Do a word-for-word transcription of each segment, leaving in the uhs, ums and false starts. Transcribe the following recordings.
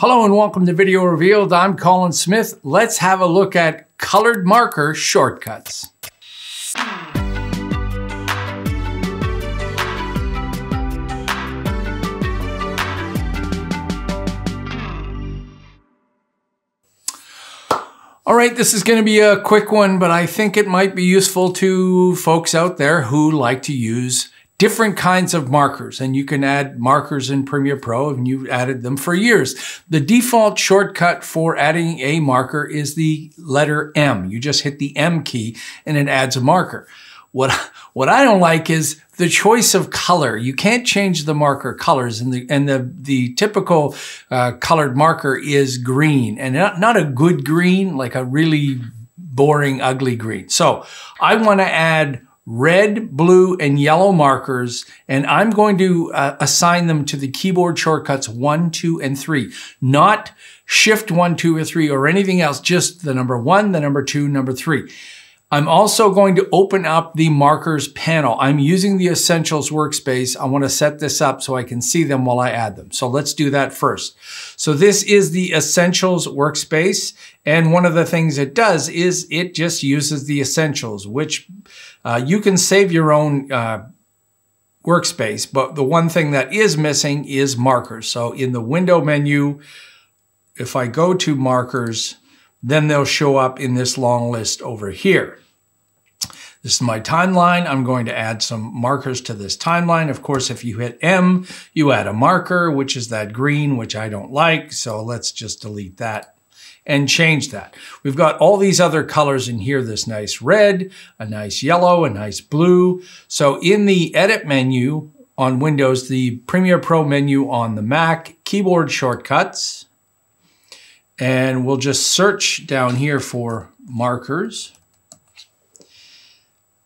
Hello and welcome to Video Revealed. I'm Colin Smith. Let's have a look at colored marker shortcuts. All right, this is going to be a quick one, but I think it might be useful to folks out there who like to use different kinds of markers, and you can add markers in Premiere Pro, and you've added them for years. The default shortcut for adding a marker is the letter M. You just hit the M key and it adds a marker. What, what I don't like is the choice of color. You can't change the marker colors, and the, and the, the typical uh, colored marker is green, and not, not a good green, like a really boring, ugly green. So I want to add red, blue, and yellow markers, and I'm going to uh, assign them to the keyboard shortcuts one, two, and three. Not shift one, two, or three, or anything else, just the number one, the number two, number three. I'm also going to open up the markers panel. I'm using the Essentials workspace. I want to set this up so I can see them while I add them. So let's do that first. So this is the Essentials workspace. And one of the things it does is it just uses the Essentials, which uh, you can save your own uh, workspace. But the one thing that is missing is markers. So in the window menu, if I go to markers, then they'll show up in this long list over here. This is my timeline. I'm going to add some markers to this timeline. Of course, if you hit M, you add a marker, which is that green, which I don't like. So let's just delete that and change that. We've got all these other colors in here, this nice red, a nice yellow, a nice blue. So in the edit menu on Windows, the Premiere Pro menu on the Mac, keyboard shortcuts, and we'll just search down here for markers.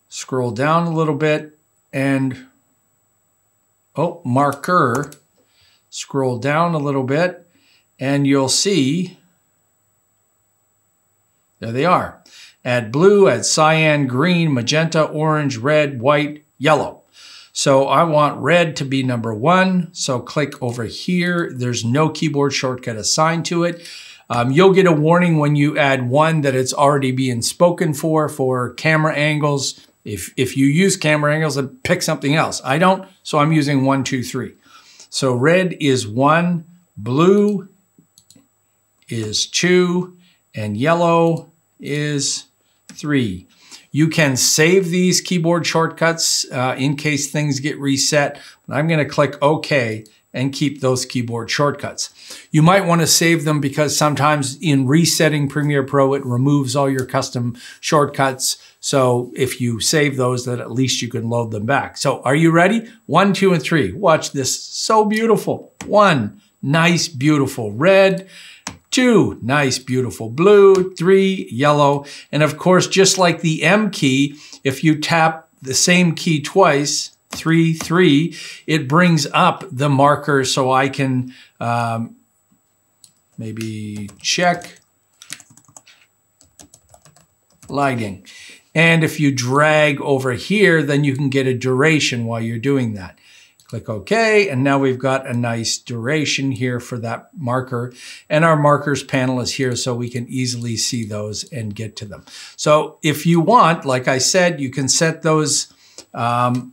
Scroll down a little bit and, oh, marker. Scroll down a little bit and you'll see, there they are. Add blue, add cyan, green, magenta, orange, red, white, yellow. So I want red to be number one. So click over here. There's no keyboard shortcut assigned to it. Um, you'll get a warning when you add one that it's already being spoken for, for camera angles. If, if you use camera angles, then pick something else. I don't, so I'm using one, two, three. So red is one, blue is two, and yellow is three. You can save these keyboard shortcuts uh, in case things get reset. But I'm gonna click OK and keep those keyboard shortcuts. You might want to save them because sometimes in resetting Premiere Pro, it removes all your custom shortcuts. So if you save those, then at least you can load them back. So are you ready? One, two, and three. Watch this. So beautiful. One, nice, beautiful red. Two, nice, beautiful blue. Three, yellow. And of course, just like the M key, if you tap the same key twice, three, three, it brings up the marker so I can um, maybe check lighting. And if you drag over here, then you can get a duration while you're doing that. Click OK, and now we've got a nice duration here for that marker. And our markers panel is here so we can easily see those and get to them. So if you want, like I said, you can set those um,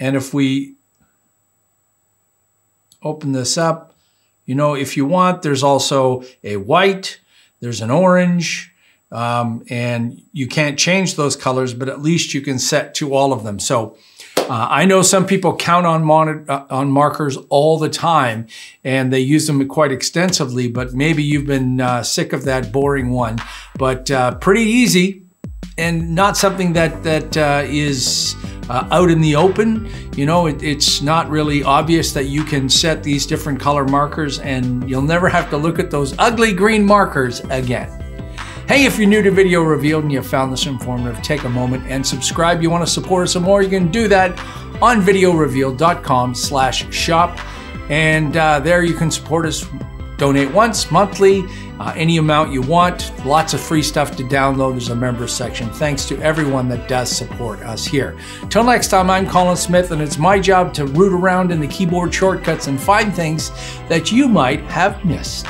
and if we open this up, you know, if you want, there's also a white, there's an orange, um, and you can't change those colors, but at least you can set to all of them. So uh, I know some people count on, mon uh, on markers all the time, and they use them quite extensively, but maybe you've been uh, sick of that boring one. But uh, pretty easy and not something that, that uh, is... Uh, out in the open, you know, it, it's not really obvious that you can set these different color markers, and you'll never have to look at those ugly green markers again. Hey, if you're new to Video Revealed and you found this informative, take a moment and subscribe. You want to support us some more, you can do that on video revealed dot com slash shop. And uh, there you can support us donate once, monthly, uh, any amount you want. Lots of free stuff to download. There's a member section. Thanks to everyone that does support us here. Till next time, I'm Colin Smith, and it's my job to root around in the keyboard shortcuts and find things that you might have missed.